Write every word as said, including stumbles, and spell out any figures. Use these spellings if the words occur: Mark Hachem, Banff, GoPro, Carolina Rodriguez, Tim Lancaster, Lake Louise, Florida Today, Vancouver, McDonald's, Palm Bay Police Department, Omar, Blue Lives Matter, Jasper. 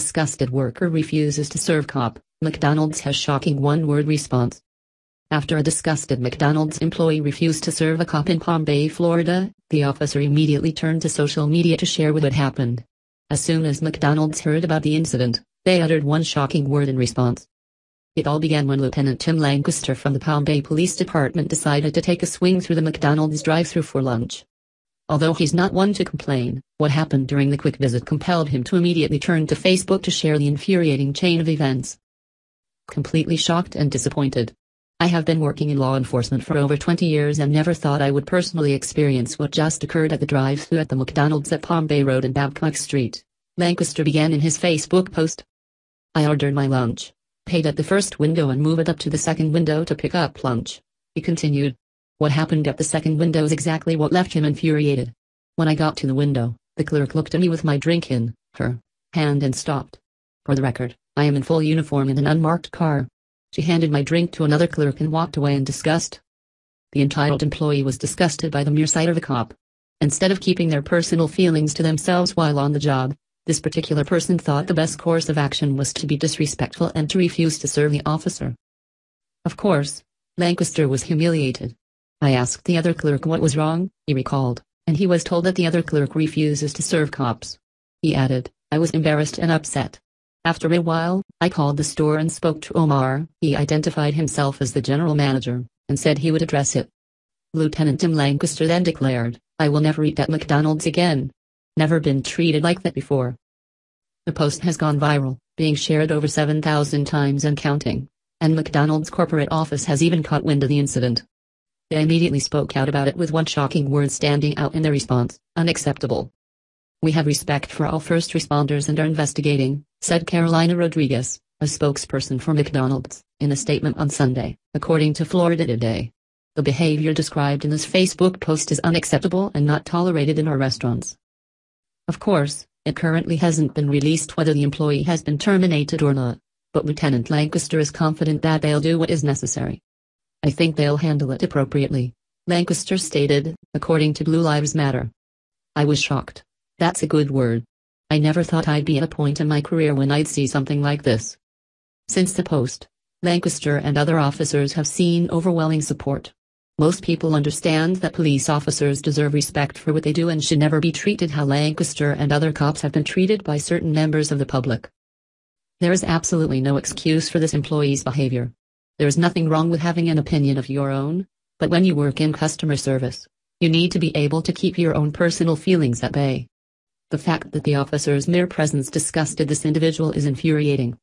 Disgusted worker refuses to serve cop, McDonald's has shocking one-word response. After a disgusted McDonald's employee refused to serve a cop in Palm Bay, Florida, the officer immediately turned to social media to share what had happened. As soon as McDonald's heard about the incident, they uttered one shocking word in response. It all began when Lieutenant Tim Lancaster from the Palm Bay Police Department decided to take a swing through the McDonald's drive-thru for lunch. Although he's not one to complain, what happened during the quick visit compelled him to immediately turn to Facebook to share the infuriating chain of events. Completely shocked and disappointed. I have been working in law enforcement for over twenty years and never thought I would personally experience what just occurred at the drive-thru at the McDonald's at Palm Bay Road and Babcock Street, Lancaster began in his Facebook post. I ordered my lunch, paid at the first window and moved up to the second window to pick up lunch, he continued. What happened at the second window is exactly what left him infuriated. When I got to the window, the clerk looked at me with my drink in her hand and stopped. For the record, I am in full uniform in an unmarked car. She handed my drink to another clerk and walked away in disgust. The entitled employee was disgusted by the mere sight of a cop. Instead of keeping their personal feelings to themselves while on the job, this particular person thought the best course of action was to be disrespectful and to refuse to serve the officer. Of course, Lancaster was humiliated. I asked the other clerk what was wrong, he recalled, and he was told that the other clerk refuses to serve cops. He added, I was embarrassed and upset. After a while, I called the store and spoke to Omar. He identified himself as the general manager, and said he would address it. Lieutenant Tim Lancaster then declared, I will never eat at McDonald's again. Never been treated like that before. The post has gone viral, being shared over seven thousand times and counting, and McDonald's corporate office has even caught wind of the incident. They immediately spoke out about it with one shocking word standing out in their response, unacceptable. We have respect for all first responders and are investigating, said Carolina Rodriguez, a spokesperson for McDonald's, in a statement on Sunday, according to Florida Today. The behavior described in this Facebook post is unacceptable and not tolerated in our restaurants. Of course, it currently hasn't been released whether the employee has been terminated or not, but Lieutenant Lancaster is confident that they'll do what is necessary. I think they'll handle it appropriately, Lancaster stated, according to Blue Lives Matter. I was shocked. That's a good word. I never thought I'd be at a point in my career when I'd see something like this. Since the post, Lancaster and other officers have seen overwhelming support. Most people understand that police officers deserve respect for what they do and should never be treated how Lancaster and other cops have been treated by certain members of the public. There is absolutely no excuse for this employee's behavior. There is nothing wrong with having an opinion of your own, but when you work in customer service, you need to be able to keep your own personal feelings at bay. The fact that the officer's mere presence disgusted this individual is infuriating.